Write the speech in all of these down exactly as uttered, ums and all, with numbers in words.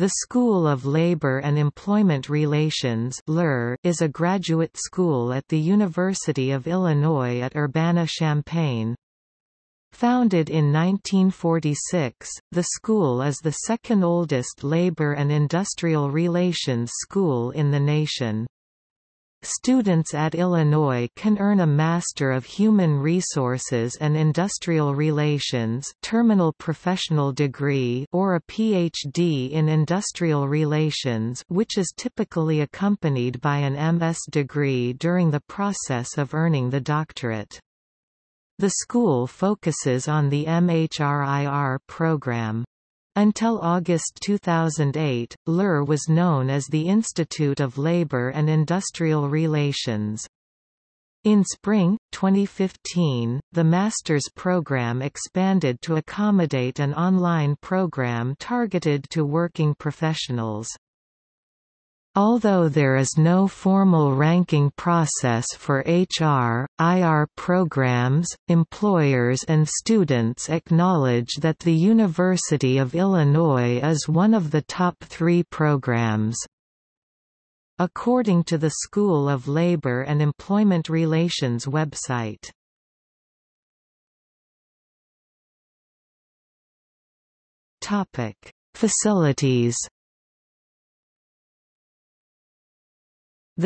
The School of Labor and Employment Relations is a graduate school at the University of Illinois at Urbana-Champaign. Founded in nineteen forty-six, the school is the second oldest labor and industrial relations school in the nation. Students at Illinois can earn a Master of Human Resources and Industrial Relations terminal professional degree or a P H D in Industrial Relations, which is typically accompanied by an M S degree during the process of earning the doctorate. The school focuses on the M H R I R program. Until August two thousand eight, L U R was known as the Institute of Labor and Industrial Relations. In spring twenty fifteen, the master's program expanded to accommodate an online program targeted to working professionals. Although there is no formal ranking process for H R I R programs, employers and students acknowledge that the University of Illinois is one of the top three programs. According to the School of Labor and Employment Relations website. Topic: Facilities.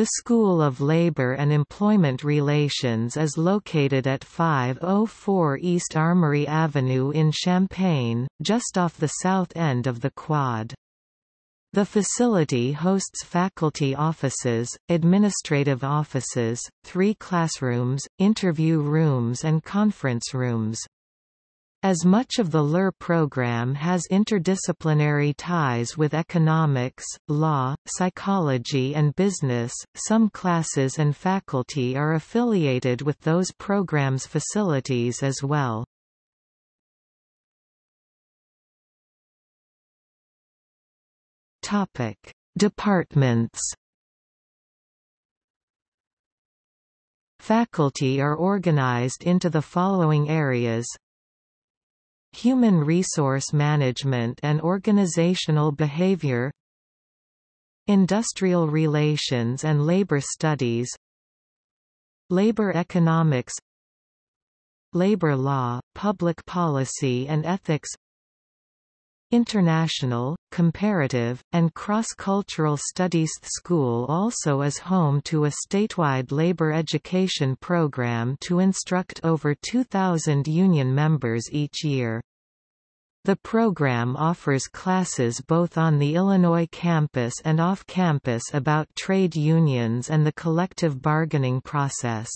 The School of Labor and Employment Relations is located at five oh four East Armory Avenue in Champaign, just off the south end of the quad. The facility hosts faculty offices, administrative offices, three classrooms, interview rooms and conference rooms. As much of the L U R program has interdisciplinary ties with economics, law, psychology and business, some classes and faculty are affiliated with those programs' facilities as well. Topic: Departments. Faculty are organized into the following areas: Human Resource Management and Organizational Behavior, Industrial Relations and Labor Studies, Labor Economics, Labor Law, Public Policy and Ethics, International, Comparative, and Cross-Cultural Studies. The school also is home to a statewide labor education program to instruct over two thousand union members each year. The program offers classes both on the Illinois campus and off-campus about trade unions and the collective bargaining process.